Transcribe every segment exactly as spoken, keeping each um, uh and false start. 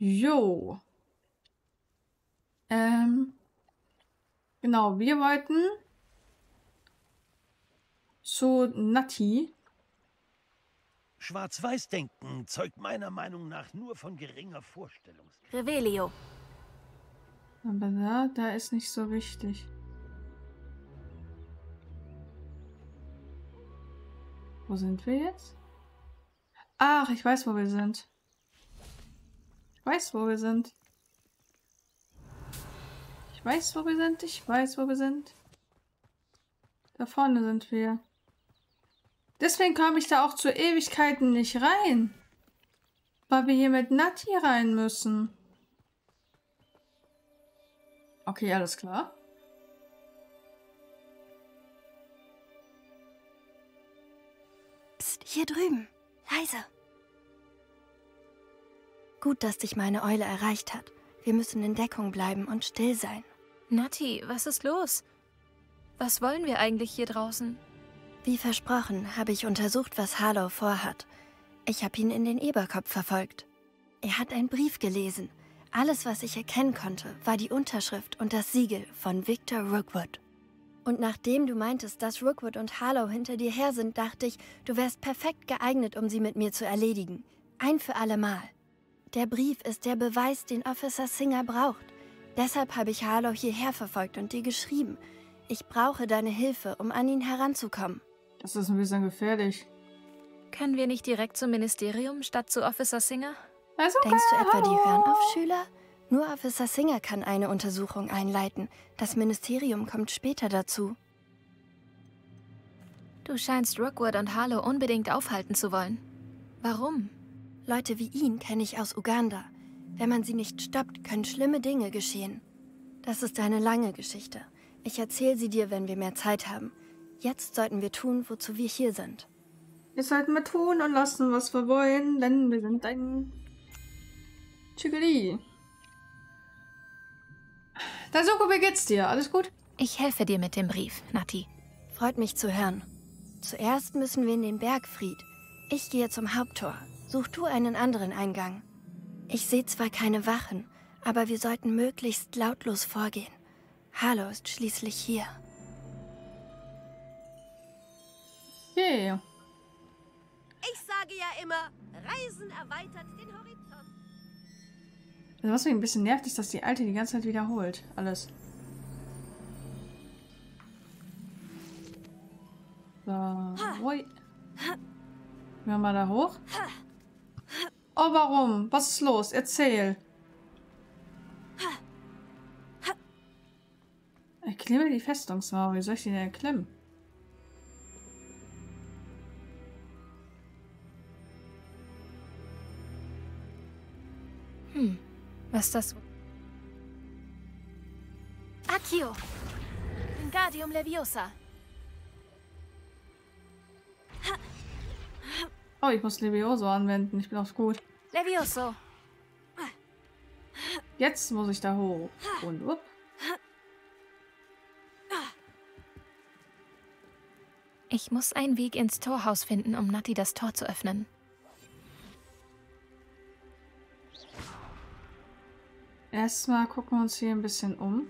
Jo. Ähm. Genau, wir wollten zu Natty. Schwarz-Weiß-Denken zeugt meiner Meinung nach nur von geringer Vorstellungskraft. Revelio. Aber da, da ist nicht so wichtig. Wo sind wir jetzt? Ach, ich weiß, wo wir sind. Ich weiß, wo wir sind. Ich weiß, wo wir sind. Ich weiß, wo wir sind. Da vorne sind wir. Deswegen komme ich da auch zu Ewigkeiten nicht rein. Weil wir hier mit Natty rein müssen. Okay, alles klar. Hier drüben. Leise. Gut, dass dich meine Eule erreicht hat. Wir müssen in Deckung bleiben und still sein. Natty, was ist los? Was wollen wir eigentlich hier draußen? Wie versprochen, habe ich untersucht, was Harlow vorhat. Ich habe ihn in den Eberkopf verfolgt. Er hat einen Brief gelesen. Alles, was ich erkennen konnte, war die Unterschrift und das Siegel von Victor Rookwood. Und nachdem du meintest, dass Rookwood und Harlow hinter dir her sind, dachte ich, du wärst perfekt geeignet, um sie mit mir zu erledigen. Ein für allemal. Der Brief ist der Beweis, den Officer Singer braucht. Deshalb habe ich Harlow hierher verfolgt und dir geschrieben. Ich brauche deine Hilfe, um an ihn heranzukommen. Das ist ein bisschen gefährlich. Können wir nicht direkt zum Ministerium statt zu Officer Singer? Also denkst du etwa, die hören auf, Schüler? Nur Officer Singer kann eine Untersuchung einleiten. Das Ministerium kommt später dazu. Du scheinst Rookwood und Harlow unbedingt aufhalten zu wollen. Warum? Leute wie ihn kenne ich aus Uganda. Wenn man sie nicht stoppt, können schlimme Dinge geschehen. Das ist eine lange Geschichte. Ich erzähle sie dir, wenn wir mehr Zeit haben. Jetzt sollten wir tun, wozu wir hier sind. Wir sollten mal tun und lassen, was wir wollen, denn wir sind ein Chigeri. Dazuko, wie geht's dir? Alles gut? Ich helfe dir mit dem Brief, Natty. Freut mich zu hören. Zuerst müssen wir in den Bergfried. Ich gehe zum Haupttor. Such du einen anderen Eingang. Ich sehe zwar keine Wachen, aber wir sollten möglichst lautlos vorgehen. Harlow ist schließlich hier. Yeah. Ich sage ja immer, Reisen erweitert den Horizont. Also was mich ein bisschen nervt, ist, dass die Alte die ganze Zeit wiederholt. Alles. So. Ui. Gehen wir mal da hoch. Oh, warum? Was ist los? Erzähl. Erklimme die Festungsmauer. Wie soll ich die denn erklimmen? Hm. Was das? Accio! Wingardium Leviosa! Oh, ich muss Levioso anwenden. Ich bin aufs Gut. Levioso! Jetzt muss ich da hoch. Und upp. Ich muss einen Weg ins Torhaus finden, um Natty das Tor zu öffnen. Erstmal gucken wir uns hier ein bisschen um.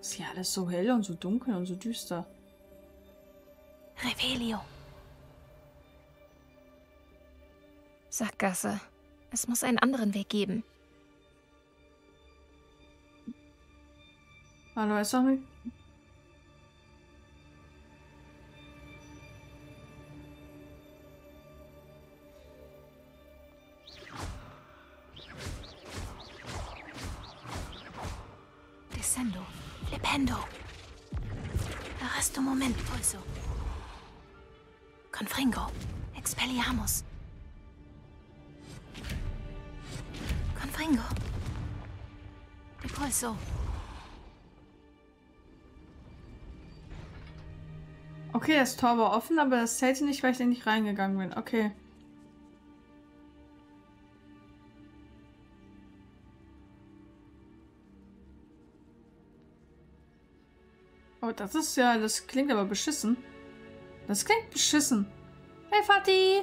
Ist hier alles so hell und so dunkel und so düster. Revelio. Sackgasse. Es muss einen anderen Weg geben. Hallo, ist doch nicht... Descendo, Flipendo, Arresto Momentum, Confringo, Expelliarmus, Confringo, Depulso. Okay, das Tor war offen, aber das zählte nicht, weil ich da nicht reingegangen bin. Okay. Oh, das ist ja... Das klingt aber beschissen. Das klingt beschissen. Hey, Fatih!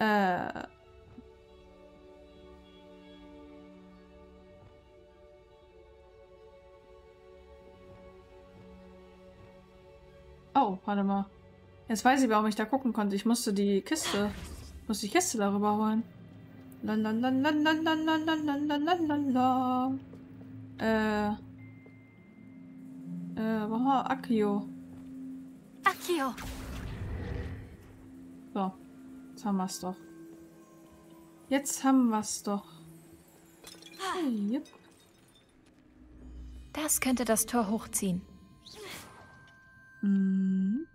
Äh. Oh, warte mal. Jetzt weiß ich, warum ich da gucken konnte. Ich musste die Kiste. Ich musste die Kiste darüber holen. Lalalalalalalalalalalalala. Äh. Äh, boah, Accio. Accio! So. Jetzt haben wir's doch. Jetzt haben wir's doch. Hey, yep. Das könnte das Tor hochziehen. Mhm.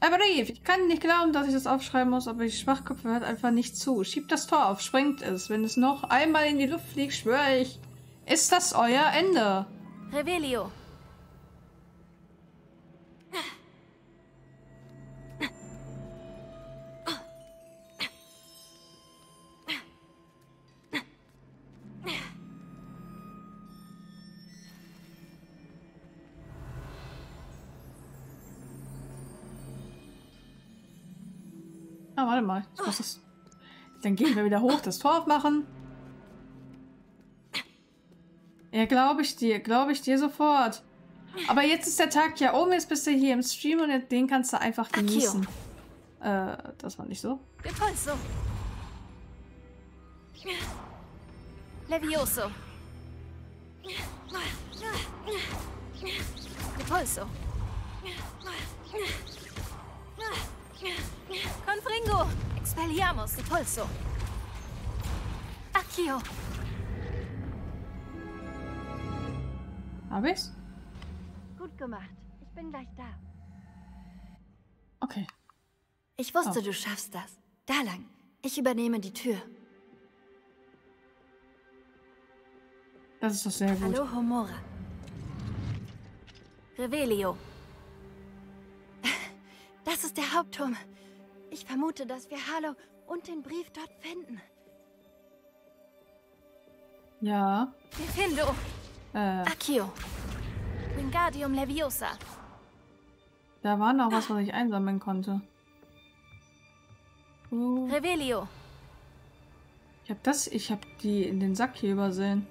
Aber Brief, ich kann nicht glauben, dass ich das aufschreiben muss, aber die Schwachköpfe hört einfach nicht zu. Schiebt das Tor auf, sprengt es. Wenn es noch einmal in die Luft fliegt, schwöre ich, ist das euer Ende. Revelio. Ah, warte mal. Ich muss das... Dann gehen wir wieder hoch, das Tor aufmachen. Ja, glaube ich dir. Glaube ich dir sofort. Aber jetzt ist der Tag ja oben. Jetzt bist du hier im Stream und den kannst du einfach genießen. Äh, das war nicht so. Depulso. Levioso. Depulso. Confringo. Expelliarmus. Depulso. Accio. Hab ich's? Gut gemacht. Ich bin gleich da. Okay. Ich wusste, oh. Du schaffst das. Da lang. Ich übernehme die Tür. Das ist doch sehr gut. Alohomora. Revelio. Das ist der Hauptturm. Ich vermute, dass wir Harlow und den Brief dort finden. Ja. Flipendo. Äh. Accio. Wingardium Leviosa. Da war noch was, was ich einsammeln konnte. Uh. Revelio. Ich hab das, ich hab die in den Sack hier übersehen.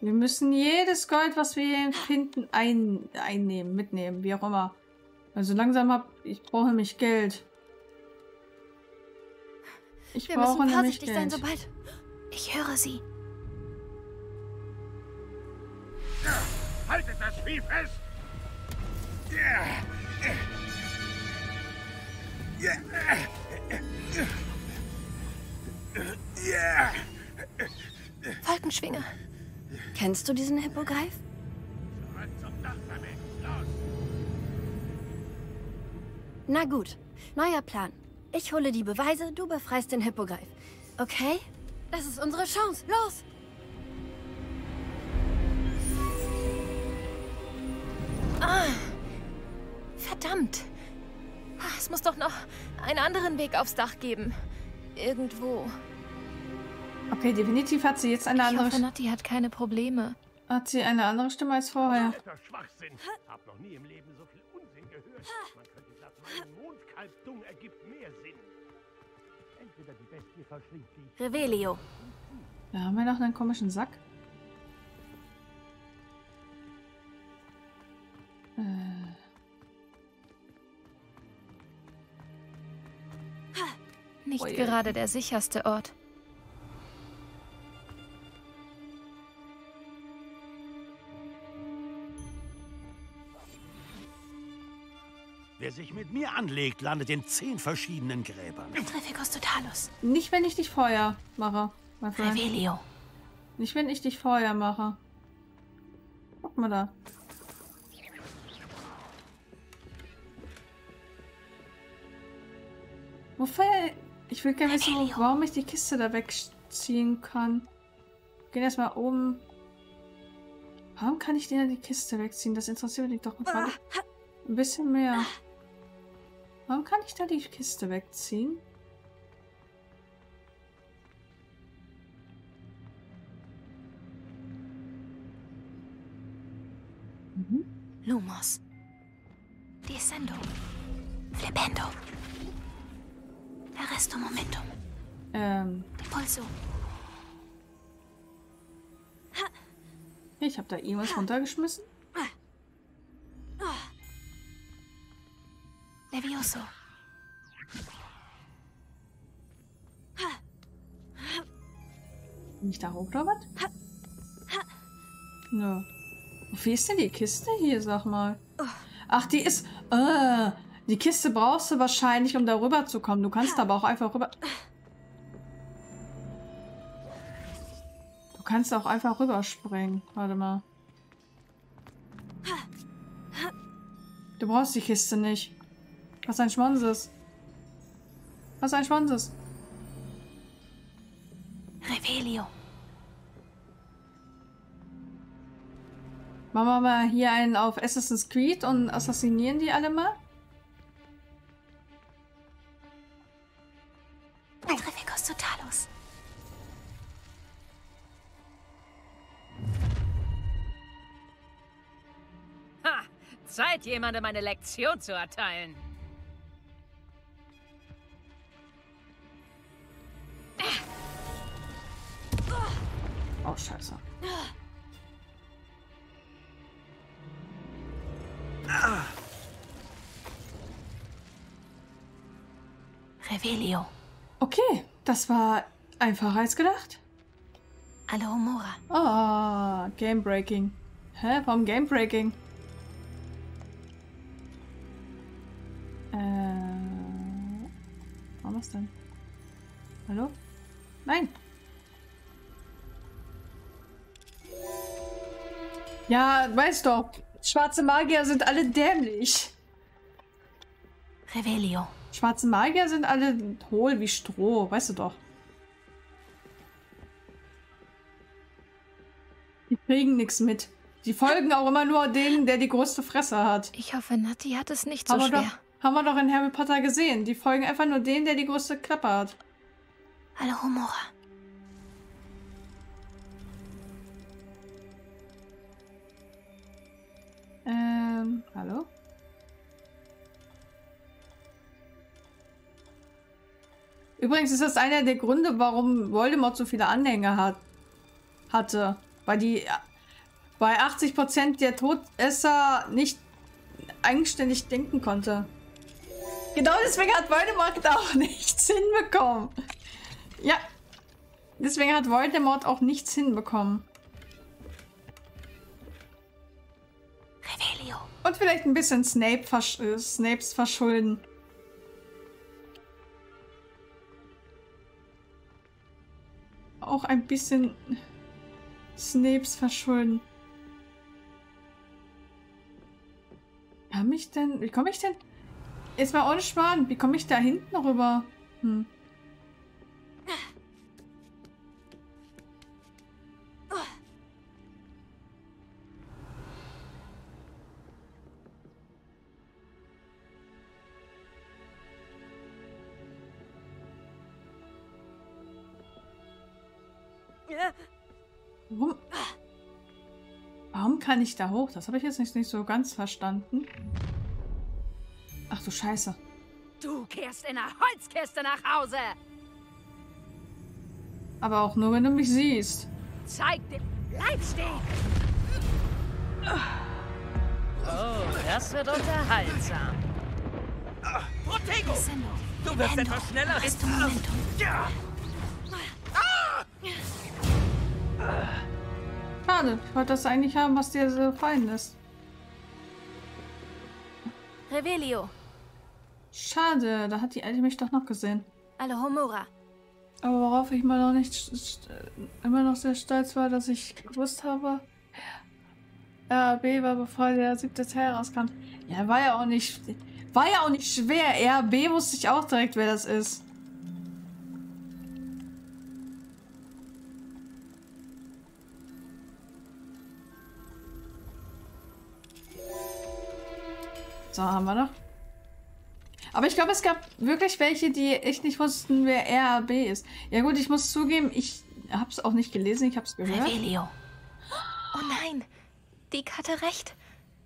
Wir müssen jedes Gold, was wir hier finden, ein, einnehmen, mitnehmen, wie auch immer. Also langsam hab ich brauche nämlich Geld. Ich wir brauche müssen nämlich Geld. Sein, sobald ich höre sie. Haltet das Vieh fest! Falkenschwinger, kennst du diesen Hippogreif? Na gut, neuer Plan. Ich hole die Beweise, du befreist den Hippogreif. Okay? Das ist unsere Chance. Los! Ah, verdammt! Es muss doch noch einen anderen Weg aufs Dach geben. Irgendwo. Okay, definitiv hat sie jetzt eine andere Stimme. Ich hoffe, Natty hat keine Probleme. Hat sie eine andere Stimme als vorher? Hab noch nie im Leben so viel Unsinn gehört. Man könnte sagen, Mondkalbdung ergibt mehr Sinn. Entweder die Bestie verschlingt die. Revelio. Da haben wir noch einen komischen Sack. Nicht Oje. Gerade der sicherste Ort. Wer sich mit mir anlegt, landet in zehn verschiedenen Gräbern. Nicht, wenn ich dich Feuer mache, mein Freund. Revelio. Nicht, wenn ich dich Feuer mache. Guck mal da. Wofür? Ich will gerne wissen, warum ich die Kiste da wegziehen kann. Wir gehen erstmal oben. Warum kann ich denn die Kiste wegziehen? Das interessiert mich doch gerade ein bisschen mehr. Warum kann ich da die Kiste wegziehen? Mhm. Lumos. Descendo. Flipendo. Arresto Momentum. Ähm. Depulso. Ich habe da irgendwas runtergeschmissen. Levioso. Bin ich da hoch oder was? Nö. Wo fehlt denn die Kiste hier, sag mal? Ach, die ist... Äh, die Kiste brauchst du wahrscheinlich, um da rüber zu kommen. Du kannst aber auch einfach rüber... Du kannst auch einfach rüberspringen. Warte mal. Du brauchst die Kiste nicht. Was ein Schmonses. Was ein Schmonses. Revelio. Machen wir mal hier einen auf Assassin's Creed und assassinieren die alle mal. Altrificus totalus. Ha! Zeit, jemandem eine Lektion zu erteilen. Oh, scheiße. Ah. Revelio. Okay, das war einfacher als gedacht. Alohomora. Ah, oh, Game Breaking. Hä, warum Game Breaking? Äh. Warum was denn? Hallo? Nein! Ja, weißt doch, schwarze Magier sind alle dämlich. Revelio. Schwarze Magier sind alle hohl wie Stroh, weißt du doch. Die kriegen nichts mit. Die folgen auch immer nur denen, der die größte Fresse hat. Ich hoffe, Natty hat es nicht so haben schwer. Doch, haben wir doch in Harry Potter gesehen. Die folgen einfach nur denen, der die größte Klappe hat. Alohomora. Ähm, hallo? Übrigens ist das einer der Gründe, warum Voldemort so viele Anhänger hat, hatte. Weil die bei achtzig Prozent der Todesser nicht eigenständig denken konnte. Genau deswegen hat Voldemort auch nichts hinbekommen. Ja. Deswegen hat Voldemort auch nichts hinbekommen. Und vielleicht ein bisschen Snape versch äh, Snapes verschulden. Auch ein bisschen Snapes verschulden. Kann ich denn... Wie komme ich denn... Jetzt mal ohne Schmarrn. Wie komme ich da hinten rüber? Hm. Warum? Warum kann ich da hoch? Das habe ich jetzt nicht, nicht so ganz verstanden. Ach du Scheiße. Du kehrst in der Holzkiste nach Hause. Aber auch nur, wenn du mich siehst. Zeig dir. Bleib stehen. Oh, das wird unterhaltsam. Protego! Du wirst etwas schneller. Arresto Momentum. Ja. Schade, ich wollte das eigentlich haben, was dir so fein ist. Revelio. Schade, da hat die Alte mich doch noch gesehen. Alohomora. Aber worauf ich mal noch nicht immer noch sehr stolz war, dass ich gewusst habe. R A B war, bevor der siebte Teil rauskam. Ja, war ja auch nicht. War ja auch nicht schwer. R A B wusste ich auch direkt, wer das ist. So, haben wir noch. Aber ich glaube, es gab wirklich welche, die echt nicht wussten, wer R A B ist. Ja gut, ich muss zugeben, ich habe es auch nicht gelesen, ich habe es gehört. Revelio. Oh nein, Diek hatte recht.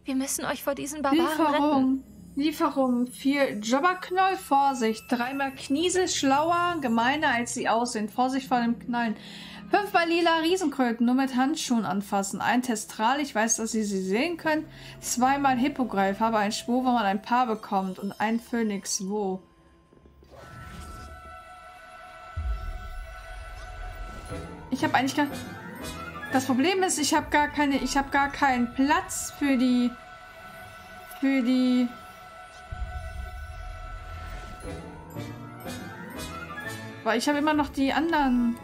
Wir müssen euch vor diesen Barbaren retten. Lieferung vier Jobberknoll, Vorsicht. Dreimal Kniesel, schlauer, gemeiner als sie aussehen. Vorsicht vor dem Knallen. Fünfmal lila Riesenkröten, nur mit Handschuhen anfassen. Ein Testral, ich weiß, dass Sie sie sehen können. Zweimal Hippogreif, habe ein Schwur, wo man ein Paar bekommt. Und ein Phönix, wo? Ich habe eigentlich gar... Das Problem ist, ich habe gar keine... Ich habe gar keinen Platz für die... Für die... Weil ich habe immer noch die anderen.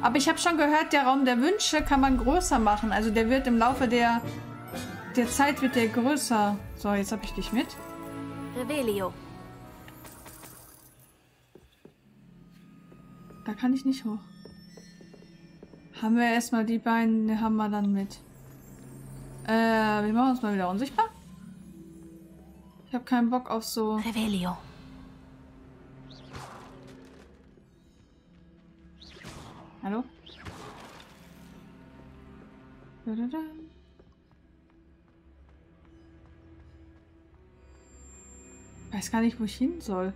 Aber ich habe schon gehört, der Raum der Wünsche kann man größer machen. Also der wird im Laufe der, der Zeit wird der größer. So, jetzt habe ich dich mit. Revelio. Da kann ich nicht hoch. Haben wir erstmal die beiden, die haben wir dann mit. Äh, wir machen uns mal wieder unsichtbar. Ich habe keinen Bock auf so... Revelio. Hallo? Da, da, da. Ich weiß gar nicht, wo ich hin soll.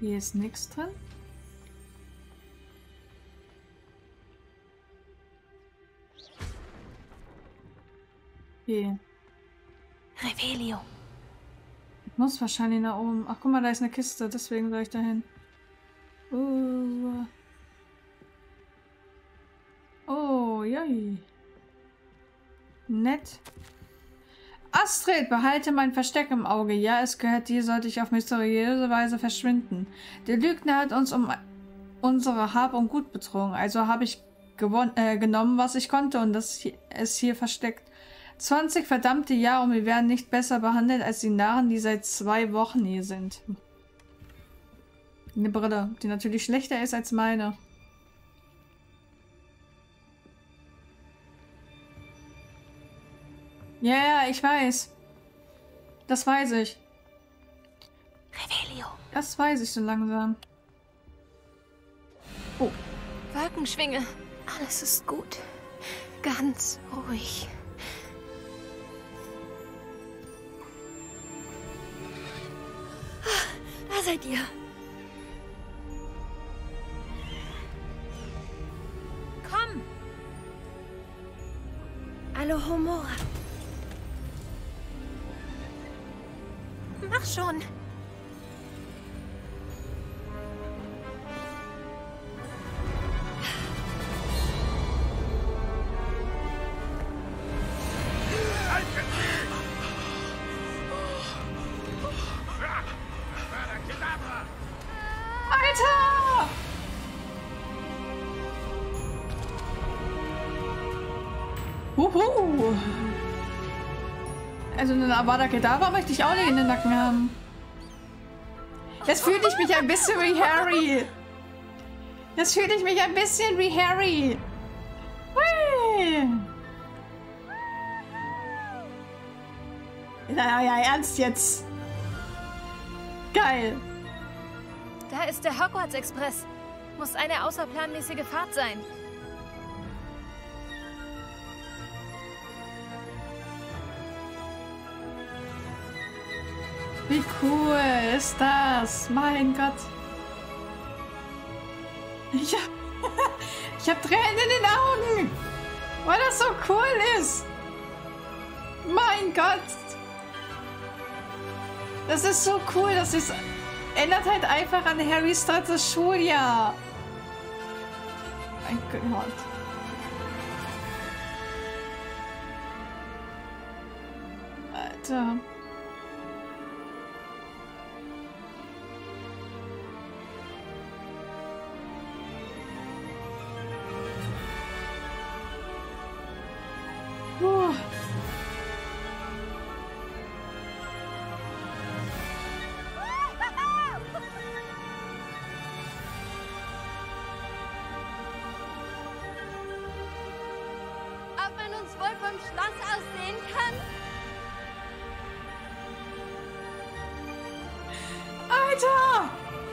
Hier ist nichts drin. Okay. Revelio. Ich muss wahrscheinlich nach oben. Ach, guck mal, da ist eine Kiste, deswegen soll ich da hin. Uh. Oh, joi. Nett. Astrid, behalte mein Versteck im Auge. Ja, es gehört dir, sollte ich auf mysteriöse Weise verschwinden. Der Lügner hat uns um unsere Hab und Gut betrogen. Also habe ich äh, genommen, was ich konnte und das hier, es hier versteckt. zwanzig verdammte Jahre und wir werden nicht besser behandelt als die Narren, die seit zwei Wochen hier sind. Eine Brille, die natürlich schlechter ist als meine. Ja, yeah, ich weiß. Das weiß ich. Revelio. Das weiß ich so langsam. Oh. Falkenschwinger, alles ist gut. Ganz ruhig. Da seid ihr. Komm! Alohomora. Mach schon. Also einen Avada Kedavra möchte ich auch nicht in den Nacken haben. Jetzt fühle ich mich ein bisschen wie Harry. Jetzt fühle ich mich ein bisschen wie Harry. Hui. Na ja, ernst jetzt. Geil. Da ist der Hogwarts-Express. Muss eine außerplanmäßige Fahrt sein. Wie cool ist das? Mein Gott. Ich hab, ich hab Tränen in den Augen, weil das so cool ist. Mein Gott. Das ist so cool. Das ist, ändert halt einfach an Harrys drittes Schuljahr. Mein Gott. Alter.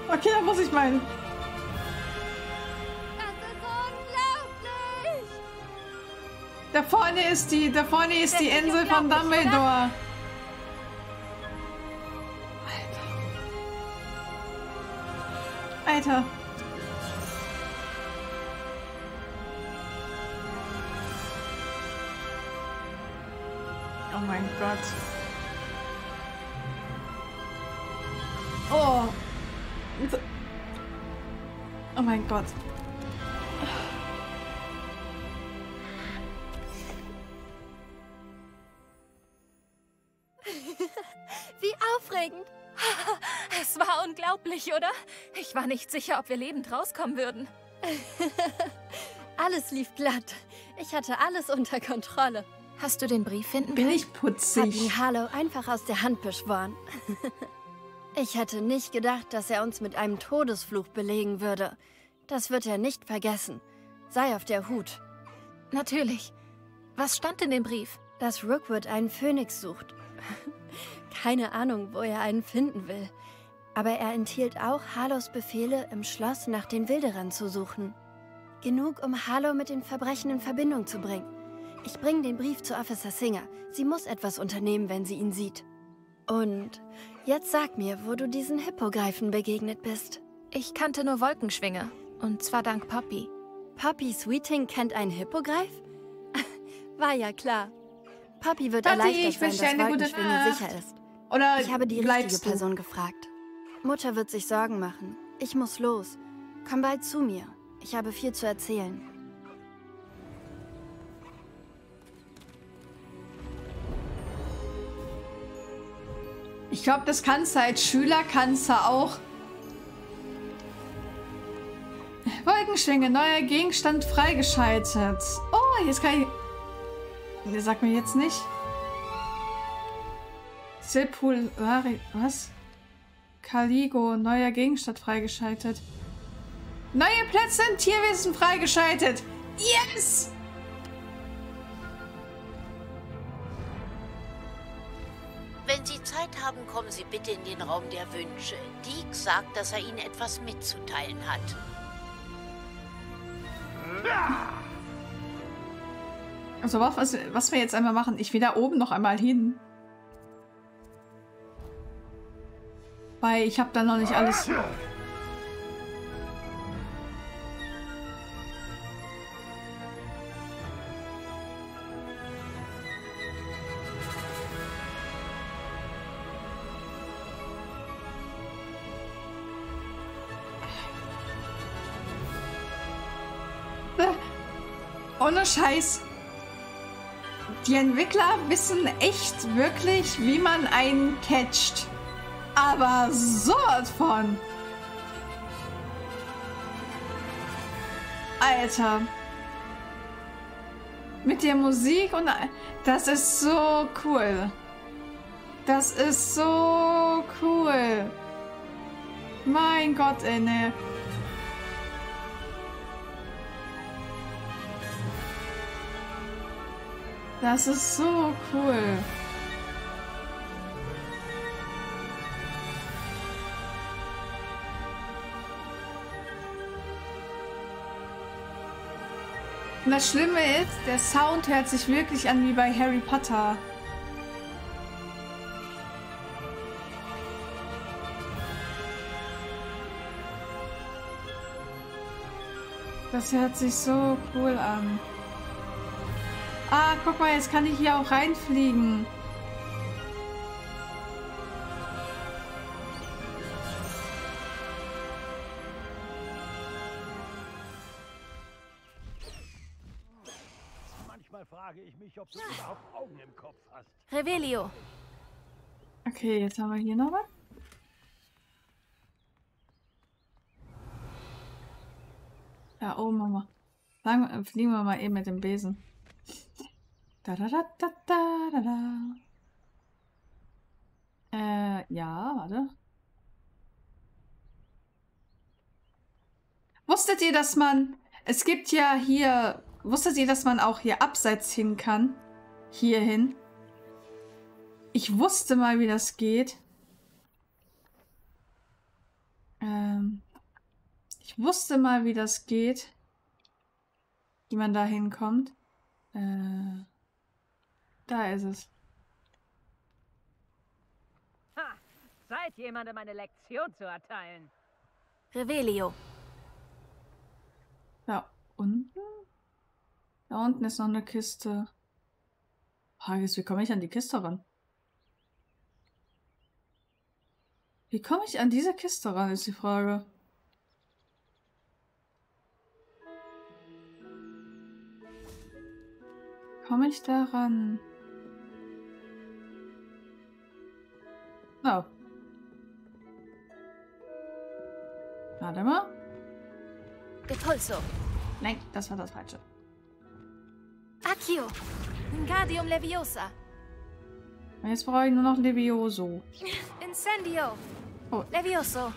Okay, da muss ich meinen. Das ist unglaublich! Da vorne ist die, da vorne ist das die ist Insel von Dumbledore. Oder? Alter. Alter. Oh mein Gott. Oh. Oh mein Gott. Wie aufregend. Es war unglaublich, oder? Ich war nicht sicher, ob wir lebend rauskommen würden. Alles lief glatt. Ich hatte alles unter Kontrolle. Hast du den Brief finden können? Bin ich putzig. Hab ihn Harlow einfach aus der Hand beschworen. Ich hätte nicht gedacht, dass er uns mit einem Todesfluch belegen würde. Das wird er nicht vergessen. Sei auf der Hut. Natürlich. Was stand in dem Brief? Dass Rookwood einen Phönix sucht. Keine Ahnung, wo er einen finden will. Aber er enthielt auch Harlows Befehle, im Schloss nach den Wilderern zu suchen. Genug, um Harlow mit den Verbrechen in Verbindung zu bringen. Ich bringe den Brief zu Officer Singer. Sie muss etwas unternehmen, wenn sie ihn sieht. Und jetzt sag mir, wo du diesen Hippogreifen begegnet bist. Ich kannte nur Wolkenschwinge. Und zwar dank Poppy. Poppy Sweeting kennt einen Hippogreif? War ja klar. Poppy wird Party, erleichtert ich sein, dass Wolkenschwinge sicher ist. Oder ich habe die richtige du? Person gefragt. Mutter wird sich Sorgen machen. Ich muss los. Komm bald zu mir. Ich habe viel zu erzählen. Ich glaube, das kannst du als Schüler, kannst du auch. Wolkenschwinge, neuer Gegenstand freigeschaltet. Oh, jetzt kann ich... Der sagt mir jetzt nicht. Sepul... Was? Caligo, neuer Gegenstand freigeschaltet. Neue Plätze im Tierwesen freigeschaltet. Yes! Wenn Sie Zeit haben, kommen Sie bitte in den Raum der Wünsche. Diek sagt, dass er Ihnen etwas mitzuteilen hat. Also was, was wir jetzt einmal machen, ich will da oben noch einmal hin. Weil ich habe da noch nicht alles... Ohne Scheiß. Die Entwickler wissen echt wirklich, wie man einen catcht. Aber sowas von. Alter. Mit der Musik und... Das ist so cool. Das ist so cool. Mein Gott, ey, ne. Das ist so cool. Und das Schlimme ist, der Sound hört sich wirklich an wie bei Harry Potter. Das hört sich so cool an. Ah, guck mal, jetzt kann ich hier auch reinfliegen. Manchmal frage ich mich, ob du überhaupt Augen im Kopf hast. Revelio. Okay, jetzt haben wir hier noch was. Ja, oh Mama. Dann fliegen wir mal eben mit dem Besen. Da, da, da, da, da, da. Äh, ja, warte. Wusstet ihr, dass man... Es gibt ja hier... Wusstet ihr, dass man auch hier abseits hin kann? Hier hin. Ich wusste mal, wie das geht. Ähm... Ich wusste mal, wie das geht. Wie man da hinkommt. Äh, da ist es. Ha! Zeit, jemandem eine Lektion zu erteilen. Revelio. Da unten? Da unten ist noch eine Kiste. Hages, wie komme ich an die Kiste ran? Wie komme ich an diese Kiste ran, ist die Frage. Komme ich da ran? Oh. Warte mal. Depulso. Nein, das war das Falsche. Accio. Wingardium Leviosa. Jetzt brauche ich nur noch Levioso. Incendio. Oh. Levioso.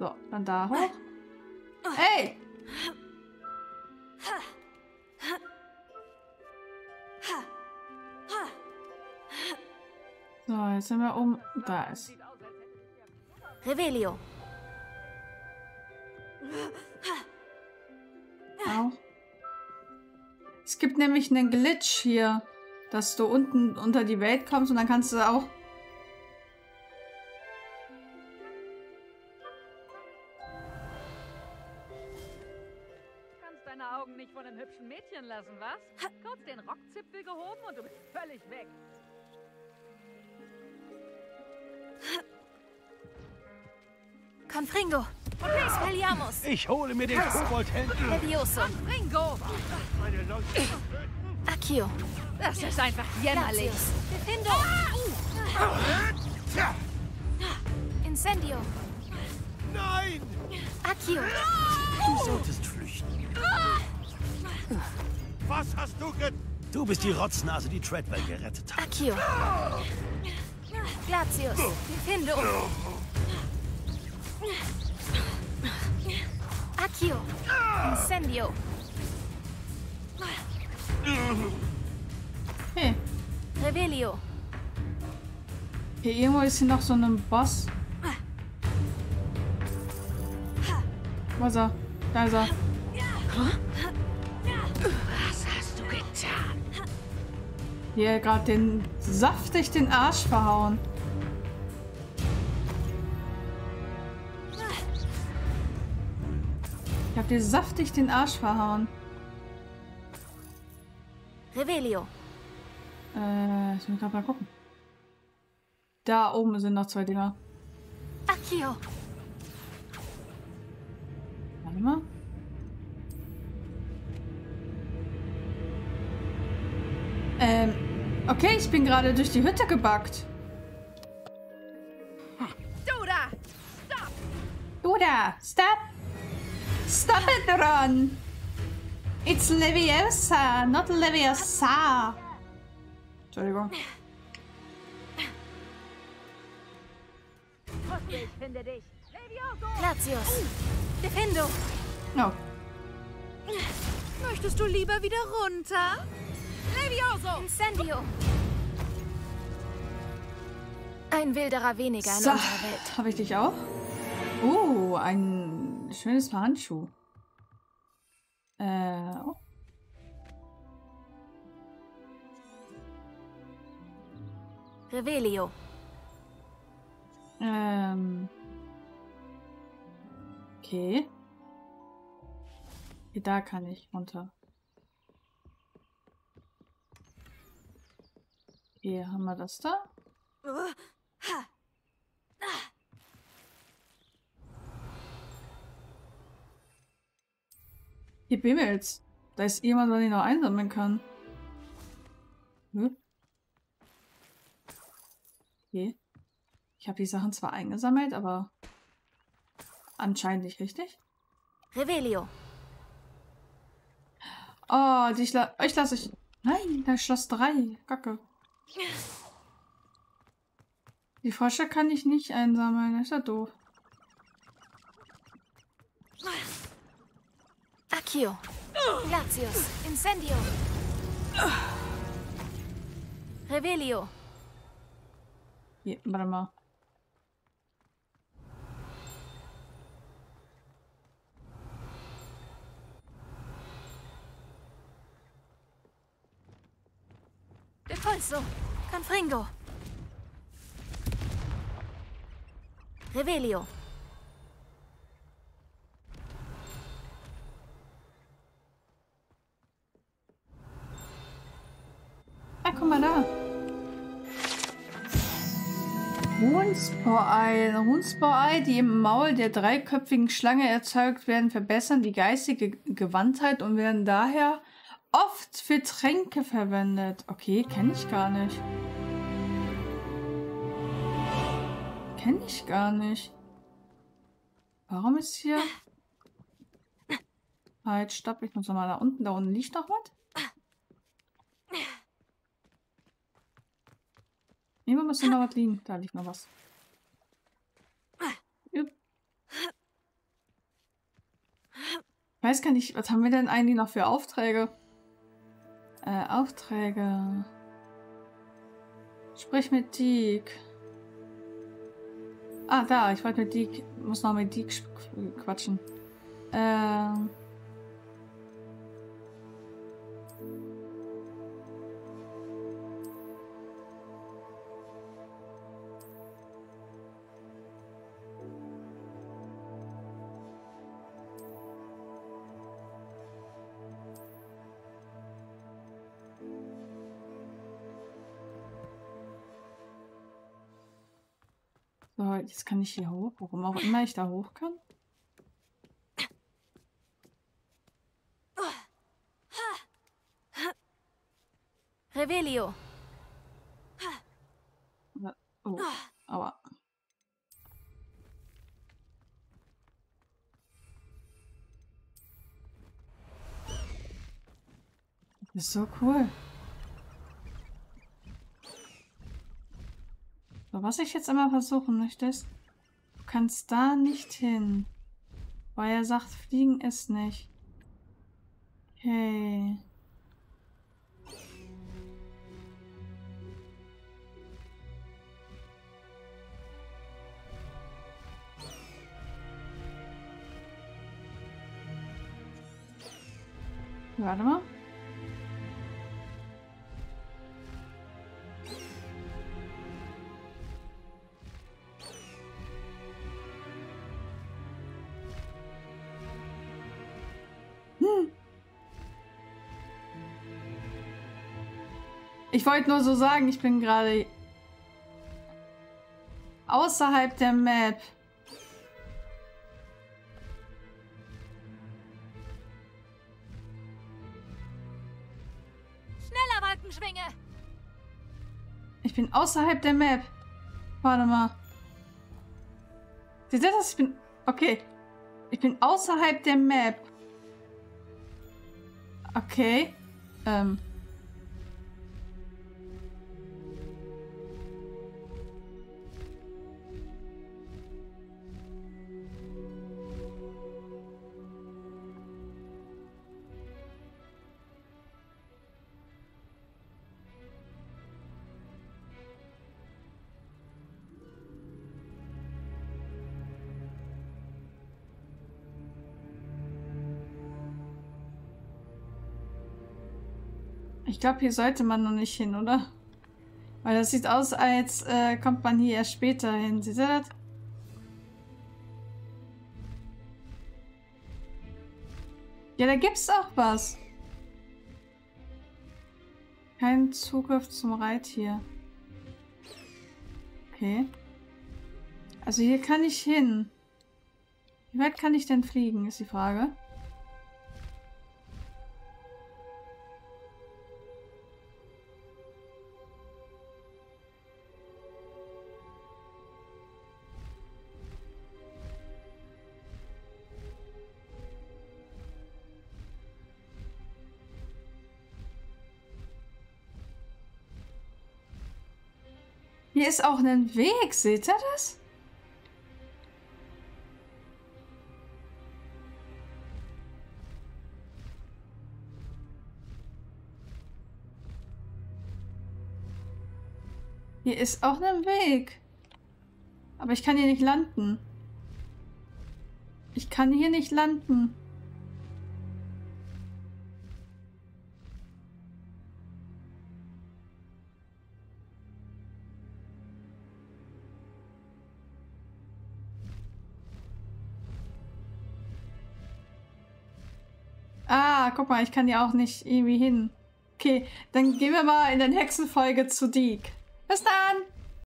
So, dann da hoch. Hey! So, jetzt sind wir um. Da ist. Revelio. Auch. Es gibt nämlich einen Glitch hier, dass du unten unter die Welt kommst und dann kannst du auch. Du kannst deine Augen nicht von einem hübschen Mädchen lassen, was? Hat kurz den Rockzipfel gehoben und du bist völlig weg. Confringo! Okay. Spelliamus! Ich hole mir den Koboldhändler! Levioso! Confringo! Accio! Das ist einfach jämmerlich! Flipendo! Ah. Incendio! Nein! Accio! Du solltest flüchten! Was hast du ge... Du bist die Rotznase, die Treadwell gerettet hat! Accio! Ah. Glacius! Flipendo! Accio! Incendio! Hey. Revelio! Hier irgendwo ist hier noch so ein Boss. Was ist er? Da ist er. Was hast du getan? Hier gerade den saftig den Arsch verhauen. Ich hab dir saftig den Arsch verhauen. Revelio. Äh, ich muss gerade mal gucken. Da oben sind noch zwei Dinger. Accio. Warte mal. Ähm, okay, ich bin gerade durch die Hütte gebackt. Du da, stop! Du da, stop! Stop it, Ron! It's Leviosa, not Leviosa! Entschuldigung. Ich finde dich. Latius! Defendo! No. Möchtest du lieber wieder runter? Levioso! Incendio! Ein Wilderer weniger in so, unserer Welt. Habe ich dich auch? Oh, ein... schönes Paar Handschuh. Äh. Oh. Revelio. Ähm. Okay. Okay, da kann ich runter. Hier haben wir das da. Hier bimmelt's. Da ist jemand, den ich noch einsammeln kann. Hm? Okay. Ich habe die Sachen zwar eingesammelt, aber anscheinend nicht richtig. Revelio. Oh, die Schla ich lasse ich. Nein, da ist Schloss drei. Kacke. Die Frösche kann ich nicht einsammeln. Das ist ja doof. Accio. Glacius. Incendio. Revelio. Hier, warte mal. Depulso, Confringo, Revelio. Ah, guck mal da. Hundsbauei. Hundsbauei, die im Maul der dreiköpfigen Schlange erzeugt werden, verbessern die geistige Gewandtheit und werden daher oft für Tränke verwendet. Okay, kenne ich gar nicht. Kenne ich gar nicht. Warum ist hier... Halt, stopp, ich muss nochmal da unten. Da unten liegt noch was. Immer müssen noch was liegen. Da liegt noch was. Jupp. Ich weiß gar nicht, was haben wir denn eigentlich noch für Aufträge? Äh, Aufträge. Sprich mit Diek. Ah, da, ich wollte mit Diek, muss noch mit Diek quatschen. Ähm. So, jetzt kann ich hier hoch, warum auch immer ich da hoch kann. Revelio. Oh, aua. Das ist so cool. Was ich jetzt immer versuchen möchte, ist, du kannst da nicht hin. Weil er sagt, fliegen ist nicht. Okay. Warte mal. Ich wollte nur so sagen, ich bin gerade außerhalb der Map. Schneller, Wolkenschwinge! Ich bin außerhalb der Map. Warte mal. Seht ihr das? Ich bin... Okay. Ich bin außerhalb der Map. Okay. Ähm... Ich glaube, hier sollte man noch nicht hin, oder? Weil das sieht aus, als äh, kommt man hier erst später hin. Seht ihr das? Ja, da gibt's auch was. Kein Zugriff zum Reittier. Okay. Also hier kann ich hin. Wie weit kann ich denn fliegen, ist die Frage. Hier ist auch ein Weg, seht ihr das? Hier ist auch ein Weg. Aber ich kann hier nicht landen. Ich kann hier nicht landen. Ah, guck mal, ich kann ja auch nicht irgendwie hin. Okay, dann gehen wir mal in der nächsten Folge zu Diek. Bis dann!